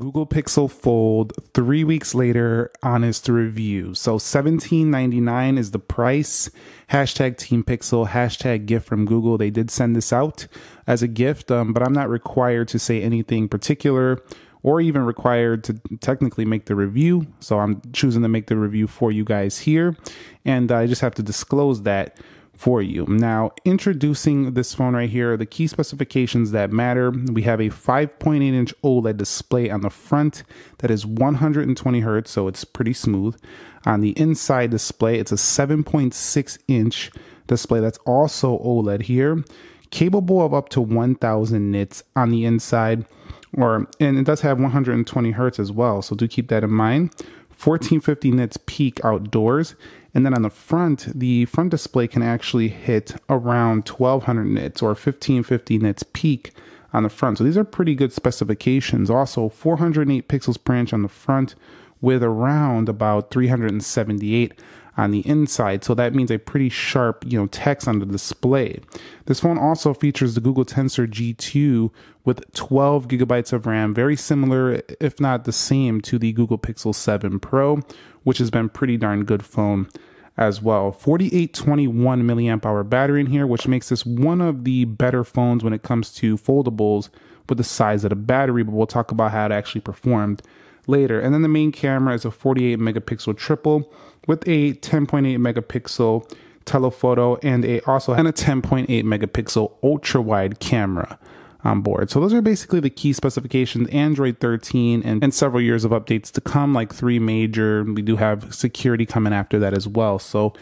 Google Pixel Fold 3 weeks later, honest review. So $17.99 is the price. Hashtag Team Pixel, hashtag gift from Google. They did send this out as a gift, but I'm not required to say anything particular or even required to technically make the review. So I'm choosing to make the review for you guys here. And I just have to disclose that for you. Now, introducing this phone right here, the key specifications that matter. We have a 5.8-inch OLED display on the front that is 120 hertz, so it's pretty smooth. On the inside display, it's a 7.6-inch display that's also OLED here, capable of up to 1,000 nits on the inside, and it does have 120 hertz as well, so do keep that in mind. 1450 nits peak outdoors, and then on the front display can actually hit around 1200 nits or 1550 nits peak on the front. So these are pretty good specifications. Also, 408 pixels per inch on the front with around about 378 on the inside. So that means a pretty sharp, you know, text on the display. This phone also features the Google Tensor G2 with 12 gigabytes of RAM, very similar, if not the same, to the Google Pixel 7 Pro, which has been pretty darn good phone as well. 4821 milliamp hour battery in here, which makes this one of the better phones when it comes to foldables with the size of the battery, but we'll talk about how it actually performed later. And then the main camera is a 48 megapixel triple with a 10.8 megapixel telephoto and a 10.8 megapixel ultra wide camera on board. So those are basically the key specifications. Android 13 and several years of updates to come, like 3 major. We do have security coming after that as well. So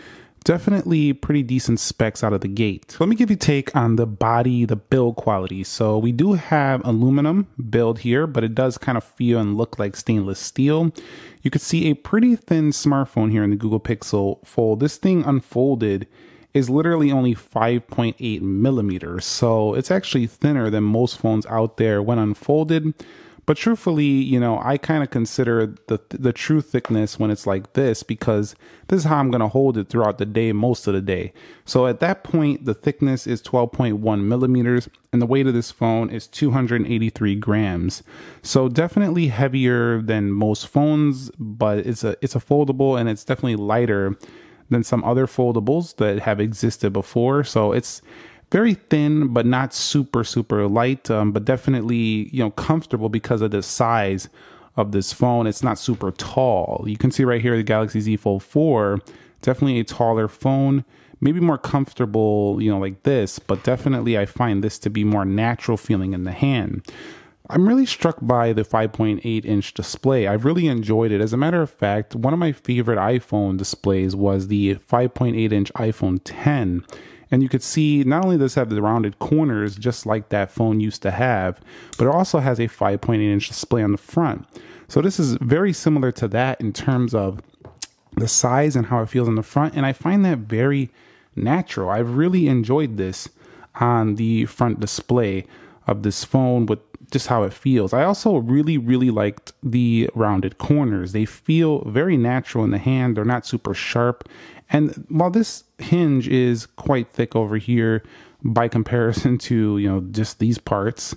definitely pretty decent specs out of the gate. Let me give you a take on the body, the build quality. So we do have aluminum build here, but it does kind of feel and look like stainless steel. You could see a pretty thin smartphone here in the Google Pixel Fold. This thing unfolded is literally only 5.8 millimeters. So it's actually thinner than most phones out there when unfolded. But truthfully, you know, I kind of consider the true thickness when it's like this, because this is how I'm going to hold it throughout the day, most of the day. So at that point, the thickness is 12.1 millimeters and the weight of this phone is 283 grams. So definitely heavier than most phones, but it's a foldable, and it's definitely lighter than some other foldables that have existed before. So it's very thin, but not super, super light, but definitely, you know, comfortable because of the size of this phone. It's not super tall. You can see right here, the Galaxy Z Fold 4, definitely a taller phone, maybe more comfortable, you know, like this, but definitely I find this to be more natural feeling in the hand. I'm really struck by the 5.8-inch display. I've really enjoyed it. As a matter of fact, one of my favorite iPhone displays was the 5.8-inch iPhone 10. And you could see not only does it have the rounded corners, just like that phone used to have, but it also has a 5.8-inch display on the front. So this is very similar to that in terms of the size and how it feels on the front. And I find that very natural. I've really enjoyed this on the front display of this phone with just how it feels. I also really, really liked the rounded corners. They feel very natural in the hand. They're not super sharp. And while this hinge is quite thick over here by comparison to, you know, just these parts,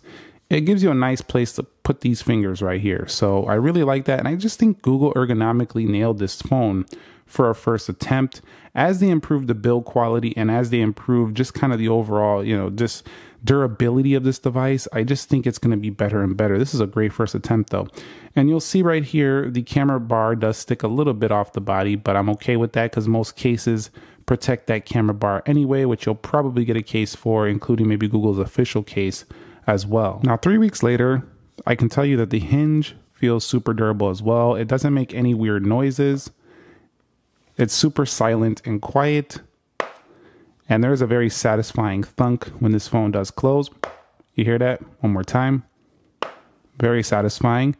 it gives you a nice place to put these fingers right here. So I really like that. And I just think Google ergonomically nailed this phone for our first attempt. As they improved the build quality and as they improved just kind of the overall, you know, just durability of this device, I just think it's going to be better and better. This is a great first attempt though. And you'll see right here, the camera bar does stick a little bit off the body, but I'm okay with that because most cases protect that camera bar anyway, which you'll probably get a case for, including maybe Google's official case as well. Now, 3 weeks later, I can tell you that the hinge feels super durable as well. It doesn't make any weird noises. It's super silent and quiet. And there's a very satisfying thunk when this phone does close. You hear that? One more time. Very satisfying.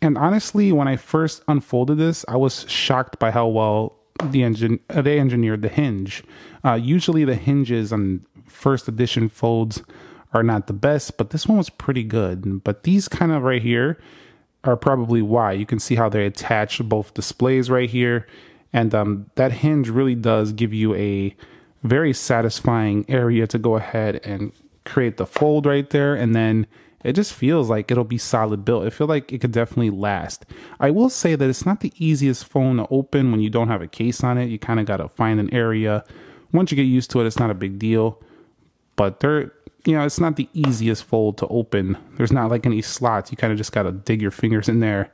And honestly, when I first unfolded this, I was shocked by how well they engineered the hinge. Usually the hinges on first edition folds are not the best, but this one was pretty good. But these kind of right here are probably why. You can see how they attach both displays right here. And that hinge really does give you a very satisfying area to go ahead and create the fold right there. And then it just feels like it'll be solid built. I feel like it could definitely last. I will say that it's not the easiest phone to open when you don't have a case on it. You kind of got to find an area. Once you get used to it, it's not a big deal. But there, you know, it's not the easiest fold to open. There's not like any slots. You kind of just got to dig your fingers in there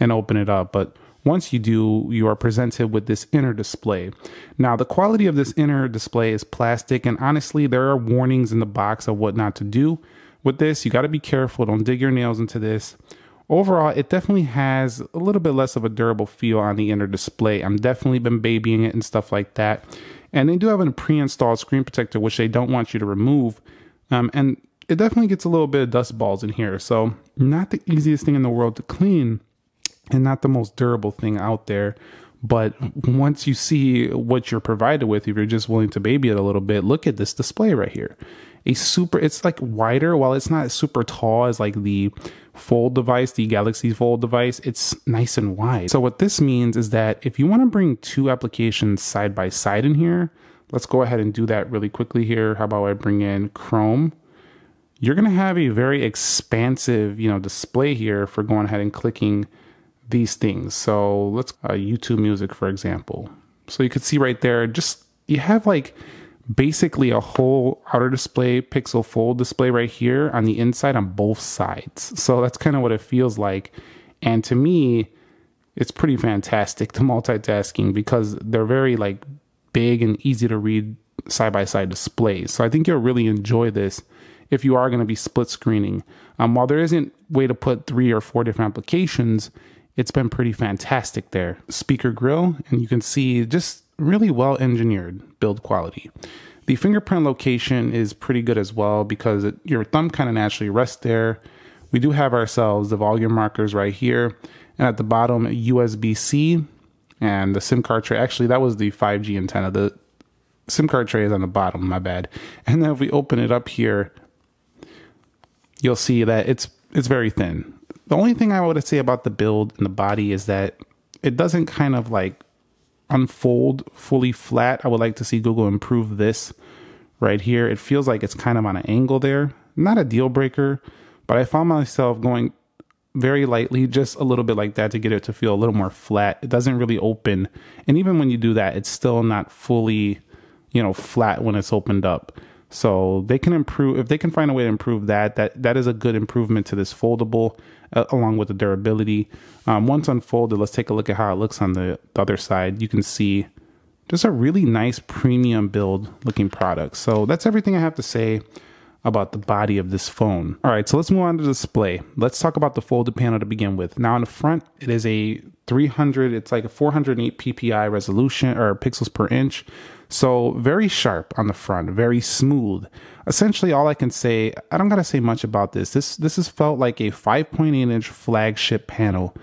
and open it up. But once you do, you are presented with this inner display. Now, the quality of this inner display is plastic, and honestly, there are warnings in the box of what not to do with this. You got to be careful. Don't dig your nails into this. Overall, it definitely has a little bit less of a durable feel on the inner display. I'm definitely been babying it and stuff like that. And they do have a pre-installed screen protector, which they don't want you to remove. And it definitely gets a little bit of dust balls in here. So not the easiest thing in the world to clean, and not the most durable thing out there. But once you see what you're provided with, if you're just willing to baby it a little bit, look at this display right here. A super, it's like wider, while it's not super tall as like the Fold device, the Galaxy Fold device, it's nice and wide. So what this means is that if you want to bring two applications side by side in here, let's go ahead and do that really quickly here. How about I bring in Chrome? You're going to have a very expansive, you know, display here for going ahead and clicking these things. So let's YouTube Music, for example. So you could see right there, just you have like basically a whole outer display, Pixel Fold display right here on the inside on both sides. So that's kind of what it feels like. And to me, it's pretty fantastic to multitasking because they're very like big and easy to read side-by-side displays. So I think you'll really enjoy this if you are going to be split screening. While there isn't a way to put 3 or 4 different applications, it's been pretty fantastic there. Speaker grill, and you can see just really well engineered build quality. The fingerprint location is pretty good as well because your thumb kind of naturally rests there. We do have ourselves the volume markers right here. And at the bottom, USB-C and the SIM card tray. Actually, that was the 5G antenna. The SIM card tray is on the bottom, my bad. And then if we open it up here, you'll see that it's very thin. The only thing I would say about the build and the body is that it doesn't kind of like unfold fully flat. I would like to see Google improve this right here. It feels like it's kind of on an angle there. Not a deal breaker, but I found myself going very lightly, just a little bit like that to get it to feel a little more flat. It doesn't really open. And even when you do that, it's still not fully, you know, flat when it's opened up. So they can improve, if they can find a way to improve that, that is a good improvement to this foldable, along with the durability. Once unfolded, let's take a look at how it looks on the other side. You can see just a really nice premium build looking product. So that's everything I have to say about the body of this phone. All right, so let's move on to the display. Let's talk about the folded panel to begin with. Now on the front, it is a 300, it's like a 408 ppi resolution or pixels per inch. So very sharp on the front, very smooth. Essentially all I can say, I don't gotta say much about this. This has felt like a 5.8 inch flagship panel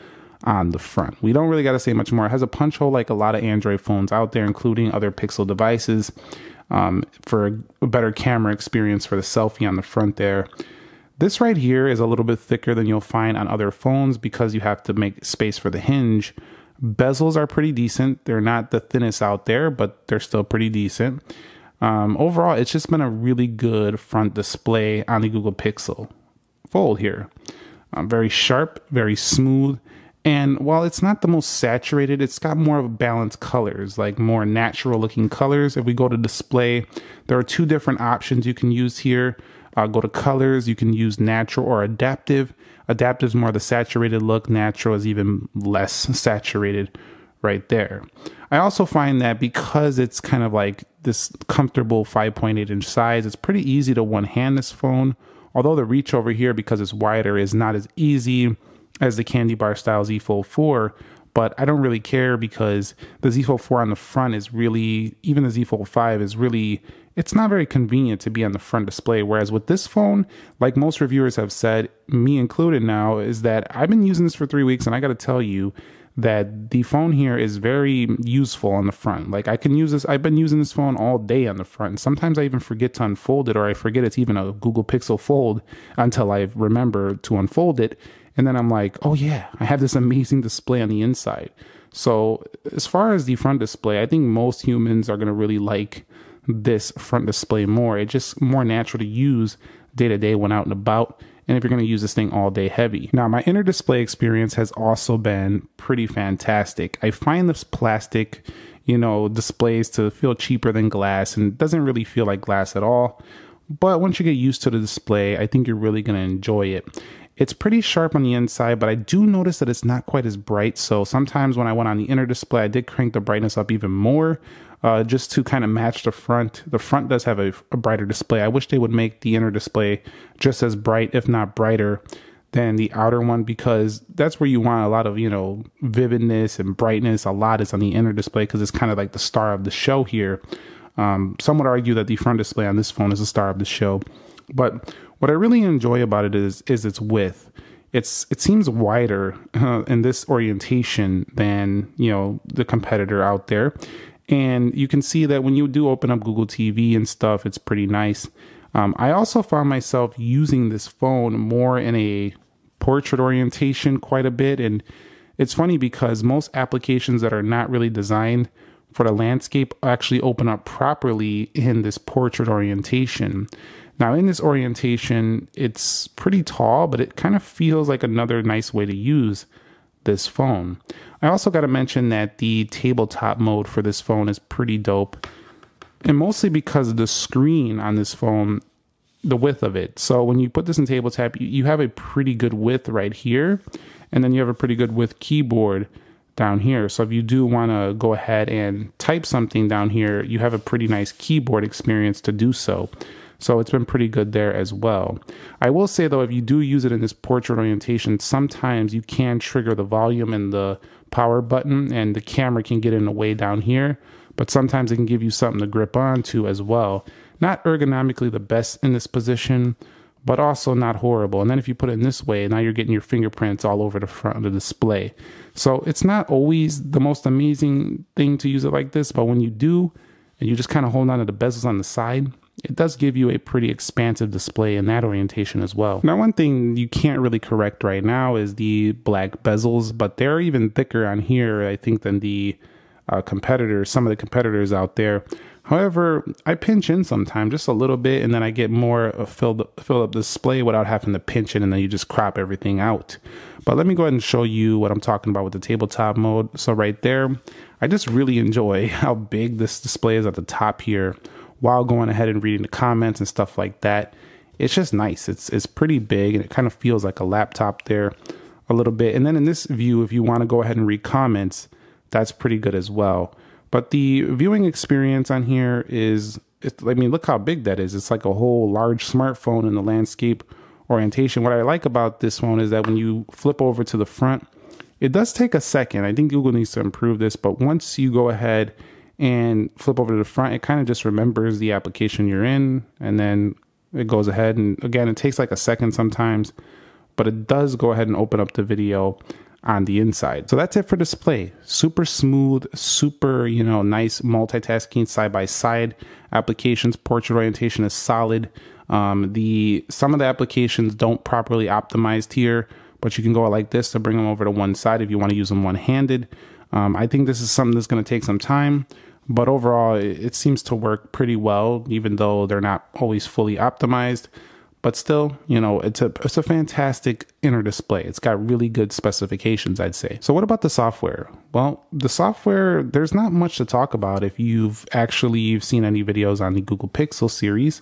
on the front. We don't really gotta say much more. It has a punch hole like a lot of Android phones out there, including other Pixel devices, for a better camera experience for the selfie on the front there. This right here is a little bit thicker than you'll find on other phones because you have to make space for the hinge. Bezels are pretty decent. They're not the thinnest out there, but they're still pretty decent. Overall, it's just been a really good front display on the Google Pixel Fold here. Very sharp, very smooth. And while it's not the most saturated, it's got more of balanced colors, like more natural looking colors. If we go to display, there are 2 different options you can use here. Go to colors, you can use natural or adaptive. Adaptive is more the saturated look, natural is even less saturated right there. I also find that because it's kind of like this comfortable 5.8 inch size, it's pretty easy to one hand this phone. Although the reach over here, because it's wider, is not as easy as the candy bar style Z Fold 4, but I don't really care because the Z Fold 4 on the front is really, even the Z Fold 5 is really, it's not very convenient to be on the front display. Whereas with this phone, like most reviewers have said, me included now, is that I've been using this for 3 weeks and I gotta tell you that the phone here is very useful on the front. Like I can use this, I've been using this phone all day on the front. And sometimes I even forget to unfold it, or I forget it's even a Google Pixel Fold until I remember to unfold it. And then I'm like, oh yeah, I have this amazing display on the inside. So as far as the front display, I think most humans are gonna really like this front display more. It's just more natural to use day to day when out and about. and if you're going to use this thing all day heavy. Now, my inner display experience has also been pretty fantastic. I find this plastic, you know, displays to feel cheaper than glass, and it doesn't really feel like glass at all. But once you get used to the display, I think you're really going to enjoy it. It's pretty sharp on the inside, but I do notice that it's not quite as bright. So sometimes when I went on the inner display, I did crank the brightness up even more just to kind of match the front. The front does have a brighter display. I wish they would make the inner display just as bright, if not brighter, than the outer one, because that's where you want a lot of, you know, vividness and brightness. A lot is on the inner display because it's kind of like the star of the show here. Some would argue that the front display on this phone is the star of the show. But what I really enjoy about it is its width. It seems wider in this orientation than, you know, the competitor out there. And you can see that when you do open up Google TV and stuff, it's pretty nice. I also found myself using this phone more in a portrait orientation quite a bit. And it's funny because most applications that are not really designed for the landscape actually open up properly in this portrait orientation. Now, in this orientation, it's pretty tall, but it kind of feels like another nice way to use this phone. I also got to mention that the tabletop mode for this phone is pretty dope, and mostly because the screen on this phone, the width of it. So when you put this in tabletop, you have a pretty good width right here, and then you have a pretty good width keyboard down here. So if you do want to go ahead and type something down here, you have a pretty nice keyboard experience to do so. So it's been pretty good there as well. I will say though, if you do use it in this portrait orientation, sometimes you can trigger the volume and the power button, and the camera can get in the way down here, but sometimes it can give you something to grip onto as well. Not ergonomically the best in this position, but also not horrible. And then if you put it in this way, now you're getting your fingerprints all over the front of the display. So it's not always the most amazing thing to use it like this, but when you do, and you just kind of hold on to the bezels on the side, it does give you a pretty expansive display in that orientation as well. Now, one thing you can't really correct right now is the black bezels, but they're even thicker on here, I think, than the competitors, some of the competitors out there. However, I pinch in sometimes, just a little bit, and then I get more filled up display without having to pinch in, and then you just crop everything out. But let me go ahead and show you what I'm talking about with the tabletop mode. So right there, I just really enjoy how big this display is at the top here, while going ahead and reading the comments and stuff like that. It's just nice. It's pretty big, and it kind of feels like a laptop there a little bit. And then in this view, if you want to go ahead and read comments, that's pretty good as well. But the viewing experience on here is, I mean, look how big that is. It's like a whole large smartphone in the landscape orientation. What I like about this phone is that when you flip over to the front, it does take a second. I think Google needs to improve this, but once you go ahead and flip over to the front, it kind of just remembers the application you're in, and then it goes ahead. And again, it takes like a second sometimes, but it does go ahead and open up the video on the inside. So that's it for display. Super smooth, super, you know, nice multitasking side-by-side applications. Portrait orientation is solid. Some of the applications don't properly optimized here, but you can go like this to bring them over to one side if you want to use them one-handed. I think this is something that's going to take some time, but overall it seems to work pretty well, even though they're not always fully optimized. But still, you know, it's a fantastic inner display. It's got really good specifications, I'd say. So what about the software? Well, the software, there's not much to talk about. If you've seen any videos on the Google Pixel series,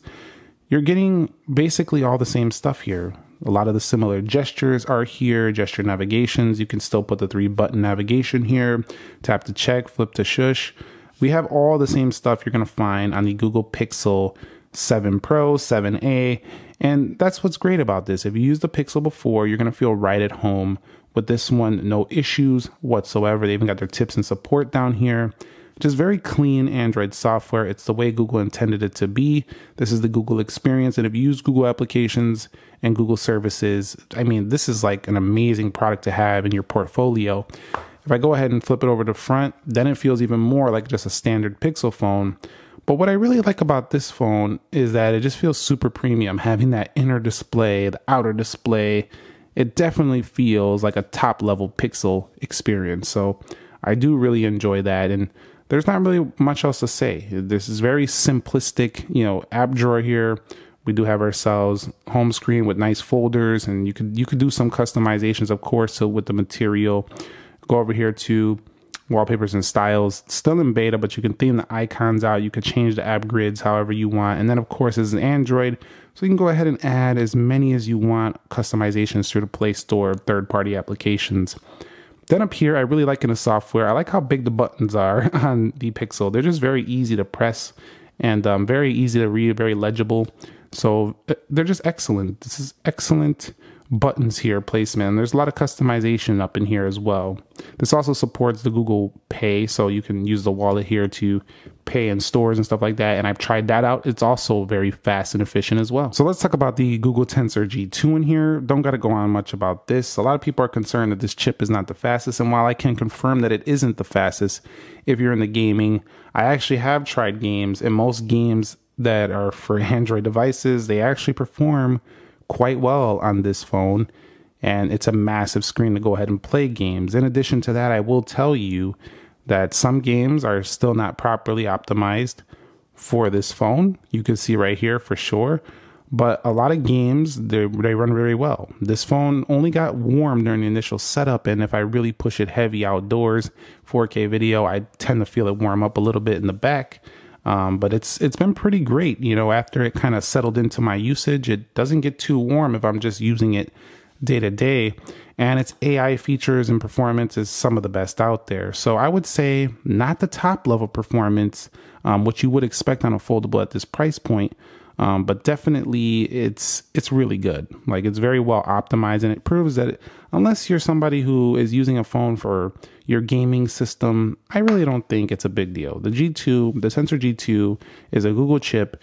you're getting basically all the same stuff here. A lot of the similar gestures are here, gesture navigations. You can still put the 3-button navigation here, tap to check, flip to shush. We have all the same stuff you're going to find on the Google Pixel 7 Pro, 7A. And that's what's great about this. If you used the Pixel before, you're going to feel right at home with this one. No issues whatsoever. They even got their tips and support down here. Just very clean Android software. It's the way Google intended it to be. This is the Google experience. And if you use Google applications and Google services, I mean, this is like an amazing product to have in your portfolio. If I go ahead and flip it over to front, then it feels even more like just a standard Pixel phone. But what I really like about this phone is that it just feels super premium, having that inner display, the outer display. It definitely feels like a top-level Pixel experience. So I do really enjoy that. And there's not really much else to say. This is very simplistic, you know, app drawer here we do have ourselves home screen with nice folders, and you could do some customizations, of course, so with the material. Go over here to wallpapers and styles, still in beta, but you can theme the icons out. You could change the app grids however you want. And then of course it's an Android, so you can go ahead and add as many as you want customizations through the Play Store, third-party applications. Then up here, I really like in the software, I like how big the buttons are on the Pixel. They're just very easy to press and very easy to read, very legible. So they're just excellent. This is excellent buttons here, placement. And there's a lot of customization up in here as well. This also supports the Google Pay, so you can use the wallet here to pay in stores and stuff like that. And I've tried that out. It's also very fast and efficient as well. So let's talk about the Google Tensor G2 in here. Don't got to go on much about this. A lot of people are concerned that this chip is not the fastest. And while I can confirm that it isn't the fastest, if you're in the gaming, I actually have tried games, and most games that are for Android devices, they actually perform quite well on this phone, and it's a massive screen to go ahead and play games. In addition to that, I will tell you that some games are still not properly optimized for this phone. You can see right here for sure, but a lot of games, they run very well. This phone only got warm during the initial setup, and if I really push it heavy outdoors, 4K video, I tend to feel it warm up a little bit in the back. But it's been pretty great, you know, after it kind of settled into my usage. It doesn't get too warm if I'm just using it day to day. And its AI features and performance is some of the best out there. So I would say not the top level performance, which you would expect on a foldable at this price point. But definitely it's really good. Like, it's very well optimized, and it proves that unless you're somebody who is using a phone for your gaming system, I really don't think it's a big deal. The G2, the Tensor G2 is a Google chip.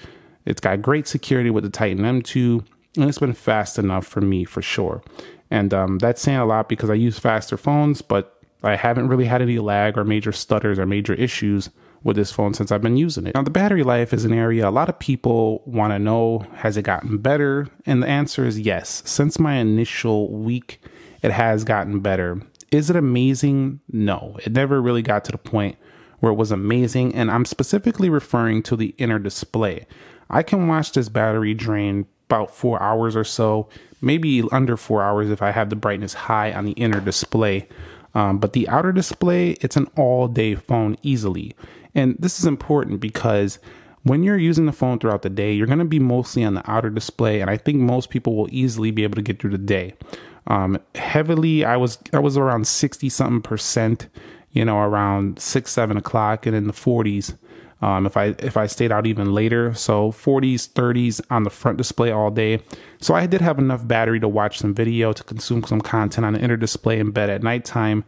It's got great security with the Titan M2, and it's been fast enough for me for sure. And that's saying a lot because I use faster phones, but I haven't really had any lag or major stutters or major issues with this phone since I've been using it. Now, the battery life is an area a lot of people want to know, has it gotten better? And the answer is yes. Since my initial week, it has gotten better. Is it amazing? No, it never really got to the point where it was amazing. And I'm specifically referring to the inner display. I can watch this battery drain about 4 hours or so, maybe under 4 hours if I have the brightness high on the inner display. But the outer display, it's an all-day phone easily. And this is important because when you're using the phone throughout the day, you're going to be mostly on the outer display. And I think most people will easily be able to get through the day. Heavily, I was around 60-something%, you know, around 6, 7 o'clock, and in the 40s. If I stayed out even later, so 40s, 30s on the front display all day. So I did have enough battery to watch some video, to consume some content on the inner display in bed at nighttime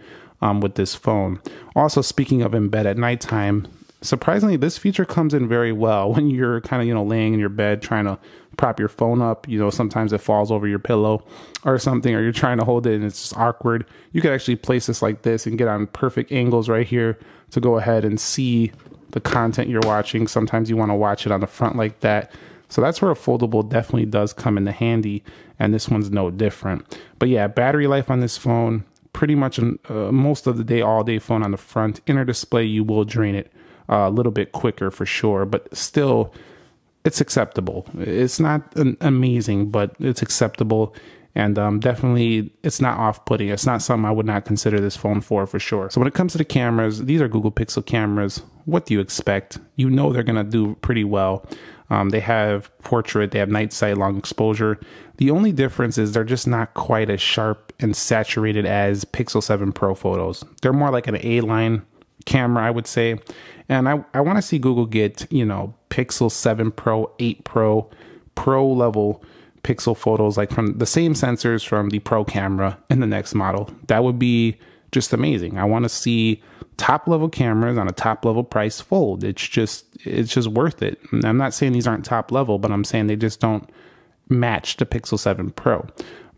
with this phone. Also, speaking of in bed at nighttime, surprisingly, this feature comes in very well when you're kind of, you know, laying in your bed trying to prop your phone up. You know, sometimes it falls over your pillow or something, or you're trying to hold it and it's just awkward. You could actually place this like this and get on perfect angles right here to go ahead and see the content you're watching. Sometimes you want to watch it on the front like that. So that's where a foldable definitely does come into handy, and this one's no different. But yeah, battery life on this phone, pretty much most of the day, all day phone on the front. Inner display, you will drain it a little bit quicker for sure, but still, it's acceptable. It's not amazing, but it's acceptable. And definitely, it's not off-putting. It's not something I would not consider this phone for sure. So when it comes to the cameras, these are Google Pixel cameras. What do you expect? You know they're going to do pretty well. They have portrait, they have night sight, long exposure. The only difference is they're just not quite as sharp and saturated as Pixel 7 Pro photos. They're more like an A-line camera, I would say. And I want to see Google get, you know, Pixel 7 Pro, 8 Pro, Pro level Pixel photos, like from the same sensors from the Pro camera in the next model. That would be just amazing. I want to see top level cameras on a top level price fold. It's just worth it. And I'm not saying these aren't top level, but I'm saying they just don't match the Pixel 7 Pro.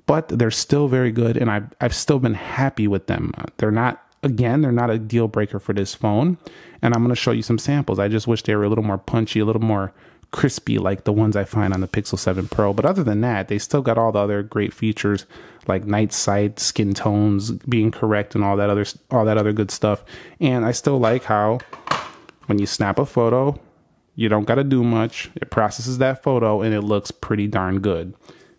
But they're still very good, and I've still been happy with them. They're not a deal breaker for this phone. And I'm going to show you some samples. I just wish they were a little more punchy, a little more crispy like the ones I find on the Pixel 7 Pro. But other than that, they still got all the other great features like night sight, skin tones being correct, and all that other good stuff. And I still like how when you snap a photo, You don't got to do much. It processes that photo and it looks pretty darn good.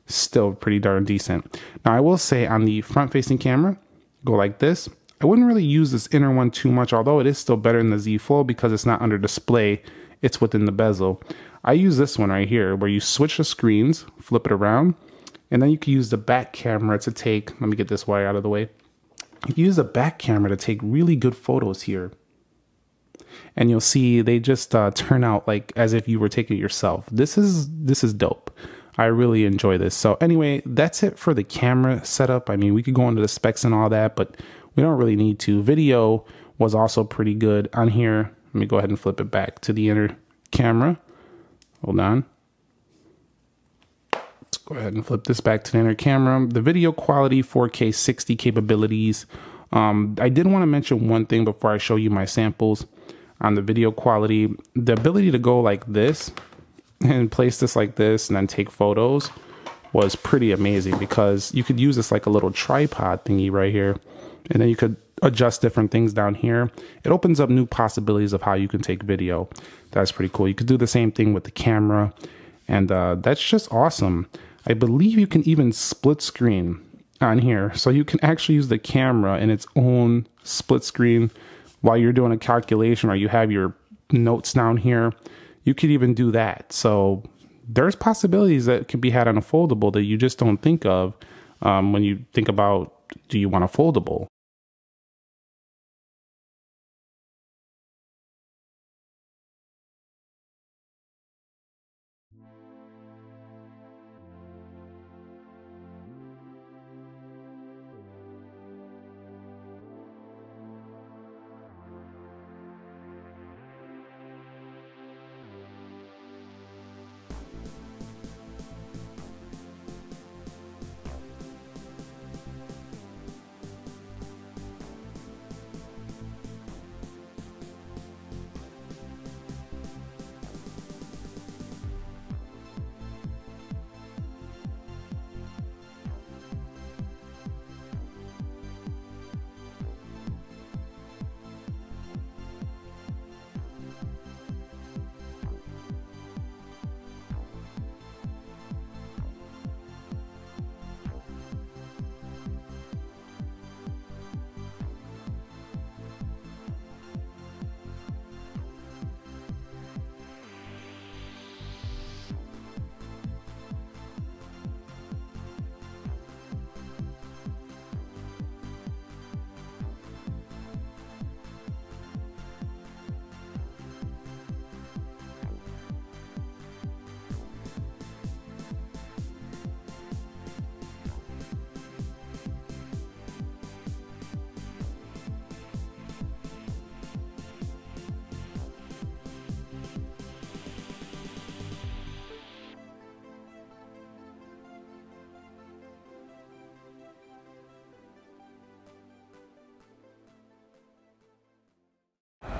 Still pretty darn decent. Now I will say on the front facing camera, go like this. I wouldn't really use this inner one too much, although it is still better than the Z Fold because it's not under display, it's within the bezel. I use this one right here where you switch the screens, flip it around, and then you can use the back camera to take, let me get this wire out of the way. You can use the back camera to take really good photos here. And you'll see they just turn out like as if you were taking it yourself. This is dope. I really enjoy this. So anyway, that's it for the camera setup. I mean, we could go into the specs and all that, but we don't really need to. Video was also pretty good on here. Let me go ahead and flip it back to the inner camera. Hold on. Let's go ahead and flip this back to the inner camera. The video quality, 4K 60 capabilities. I did want to mention one thing before I show you my samples on the video quality. The ability to go like this and place this like this and then take photos was pretty amazing because you could use this like a little tripod thingy right here. And then you could adjust different things down here. It opens up new possibilities of how you can take video. That's pretty cool. You could do the same thing with the camera. And that's just awesome. I believe you can even split screen on here. So you can actually use the camera in its own split screen while you're doing a calculation or you have your notes down here. You could even do that. So there's possibilities that can be had on a foldable that you just don't think of when you think about, do you want a foldable?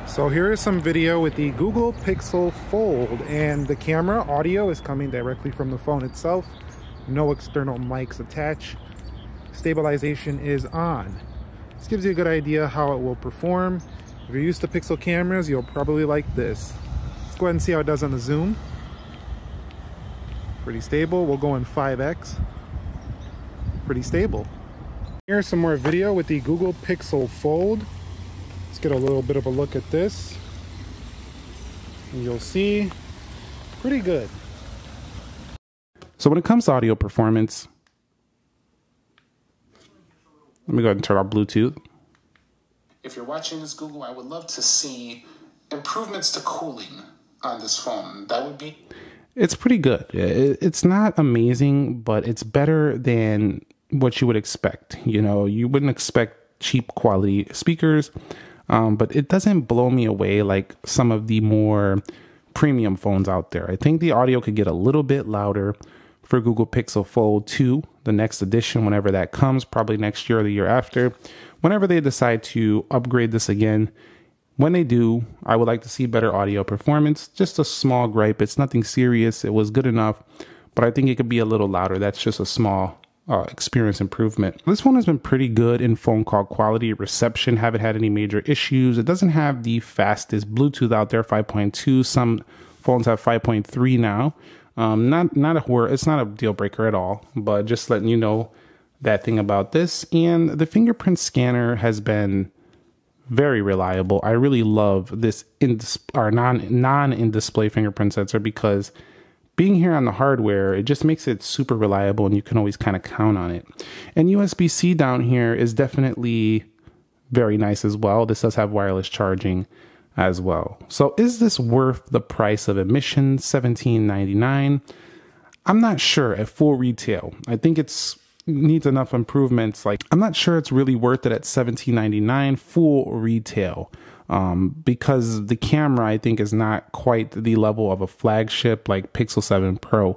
So here is some video with the Google Pixel Fold, and the camera audio is coming directly from the phone itself. No external mics attached. Stabilization is on. This gives you a good idea how it will perform. If you're used to Pixel cameras, you'll probably like this. Let's go ahead and see how it does on the zoom. Pretty stable. We'll go in 5x. Pretty stable. Here's some more video with the Google Pixel Fold. Let's get a little bit of a look at this, and you'll see pretty good. So when it comes to audio performance, let me go ahead and turn off Bluetooth. If you're watching this, Google, I would love to see improvements to cooling on this phone. That would be... It's pretty good. It's not amazing, but it's better than what you would expect. You know, you wouldn't expect cheap quality speakers. But it doesn't blow me away like some of the more premium phones out there. I think the audio could get a little bit louder for Google Pixel Fold 2, the next edition, whenever that comes, probably next year or the year after, whenever they decide to upgrade this again. When they do, I would like to see better audio performance. Just a small gripe. It's nothing serious. It was good enough, but I think it could be a little louder. That's just a small experience improvement. This phone has been pretty good in phone call quality, reception, haven't had any major issues. It doesn't have the fastest Bluetooth out there, 5.2. Some phones have 5.3 now. It's not a deal breaker at all, but just letting you know that thing about this. And the fingerprint scanner has been very reliable. I really love this non-in-display fingerprint sensor, because being here on the hardware, it just makes it super reliable and you can always kind of count on it. And USB-C down here is definitely very nice as well. This does have wireless charging as well. So is this worth the price of admission, $17.99? I'm not sure at full retail. I think it's needs enough improvements. Like, I'm not sure it's really worth it at $17.99 full retail. Because the camera, I think, is not quite the level of a flagship like Pixel 7 Pro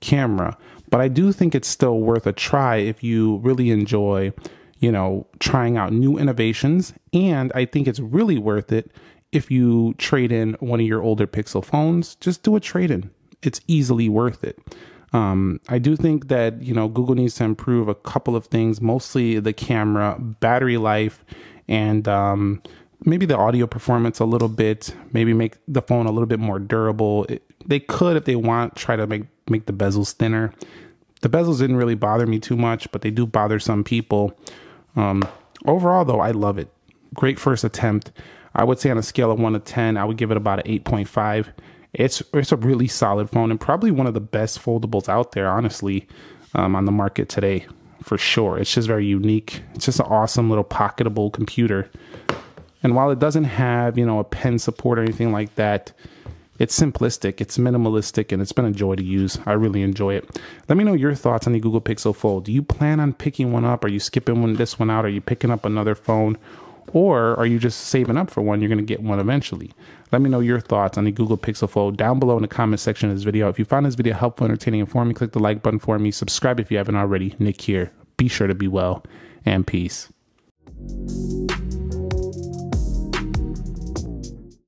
camera. But I do think it's still worth a try if you really enjoy, you know, trying out new innovations. And I think it's really worth it if you trade in one of your older Pixel phones. Just do a trade-in. It's easily worth it. I do think that, you know, Google needs to improve a couple of things, mostly the camera, battery life, and maybe the audio performance a little bit, maybe make the phone a little bit more durable. They could, if they want, try to make the bezels thinner. The bezels didn't really bother me too much, but they do bother some people. Overall, though, I love it. Great first attempt. I would say on a scale of 1 to 10, I would give it about an 8.5. It's a really solid phone and probably one of the best foldables out there, honestly, on the market today, for sure. It's just very unique. It's just an awesome little pocketable computer. And while it doesn't have, you know, a pen support or anything like that, it's simplistic, it's minimalistic, and it's been a joy to use. I really enjoy it. Let me know your thoughts on the Google Pixel Fold. Do you plan on picking one up? Are you skipping this one out? Are you picking up another phone? Or are you just saving up for one? You're going to get one eventually. Let me know your thoughts on the Google Pixel Fold down below in the comment section of this video. If you found this video helpful, entertaining, informing, click the like button for me. Subscribe if you haven't already. Nick here. Be sure to be well, and peace.